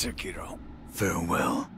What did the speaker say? Sekiro. Farewell.